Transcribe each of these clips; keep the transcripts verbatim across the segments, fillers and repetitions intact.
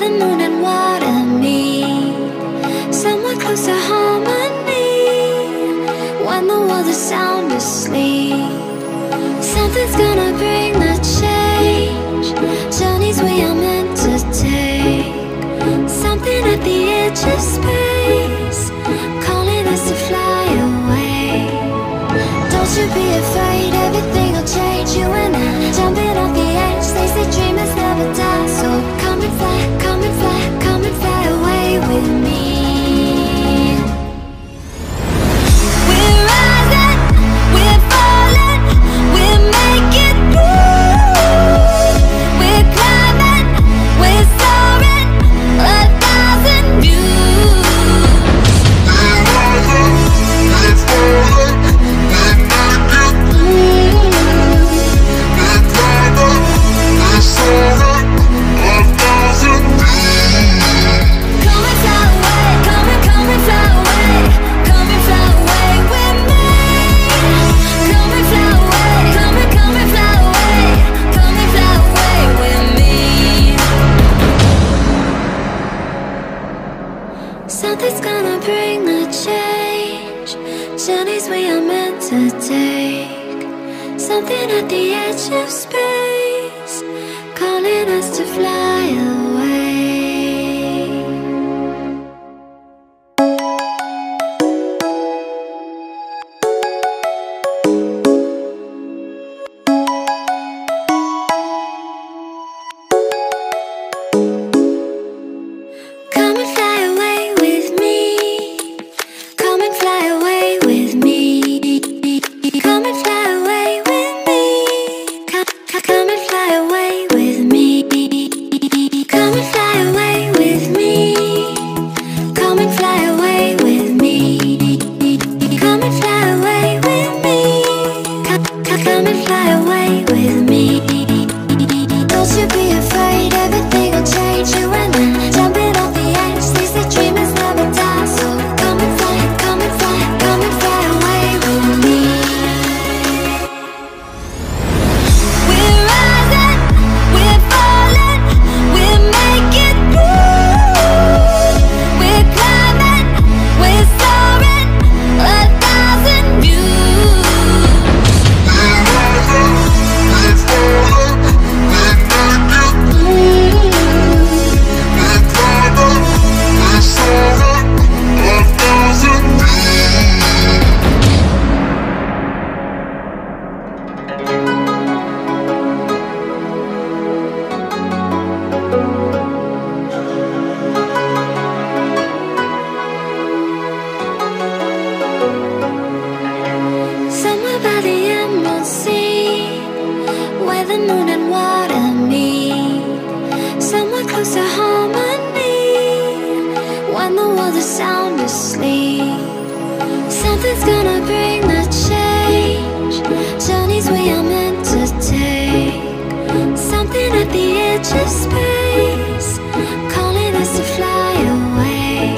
the moon and what I need, somewhere close to harmony. When the world is sound asleep, something's gonna bring the change. Journeys we are meant to take, something at the edge of space, calling us to fly away. Don't you be afraid, everything will change, you and I jumping off the edge. They say dreamers never die, so come and fly, come and fly, come and fly away with me. Something's gonna bring the change, journeys we are meant to take, something at the edge of space, calling us to fly away. Come and fly. To harmony, when the world is sound asleep, something's gonna bring the change. Journeys we are meant to take, something at the edge of space, calling us to fly away.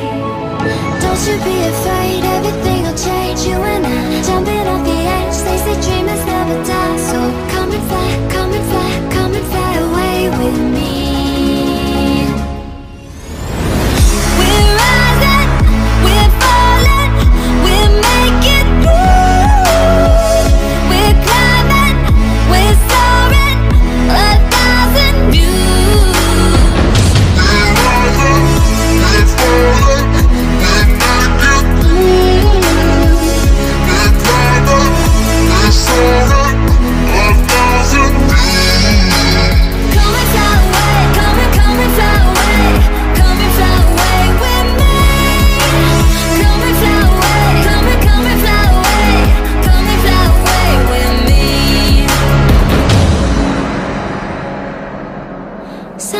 Don't you be afraid, everything will change, you and I jumping off the edge. They say dreamers never die, so come and fly, come and fly, come and fly away with me.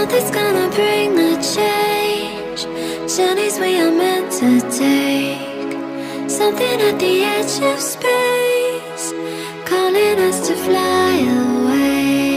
Something's gonna bring the change, journeys we are meant to take, something at the edge of space, calling us to fly away.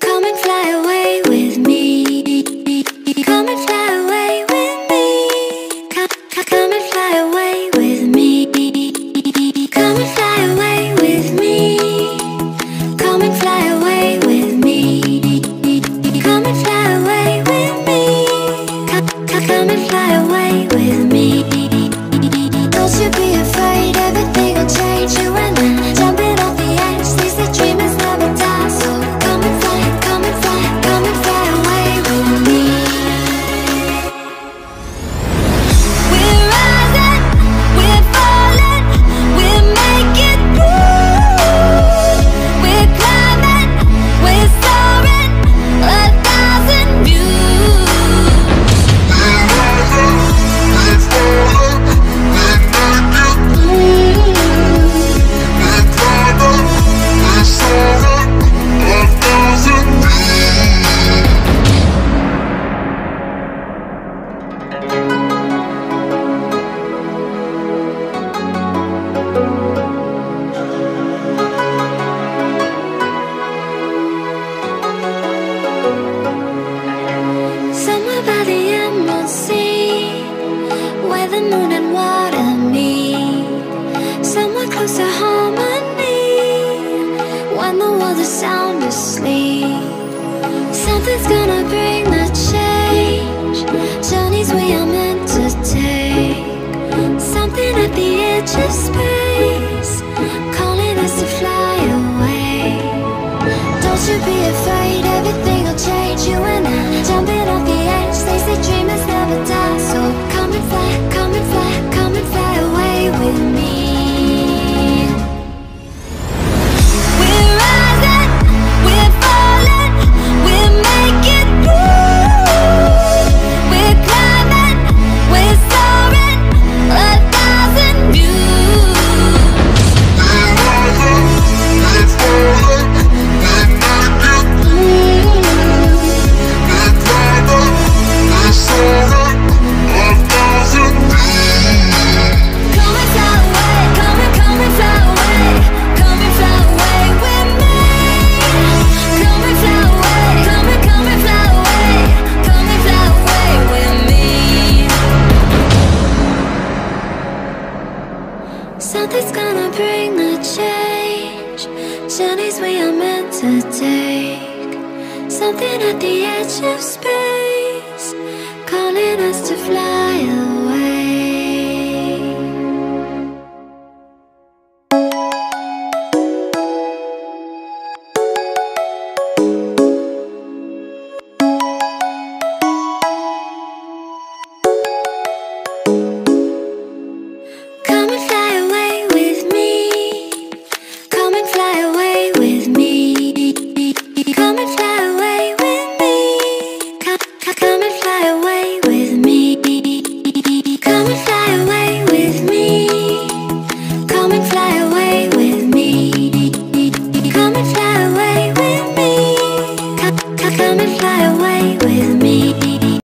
Come Something's gonna bring the change. Journeys we are meant to take. Something at the edge of space, calling us to fly away. Don't you be afraid, everything will change. You and I, jumping off the edge. They say dreamers never die. So come and fly, come and fly, come and fly away with me. Something's gonna bring the change. Journeys we are meant to take. Something at the edge of space, calling us to fly away.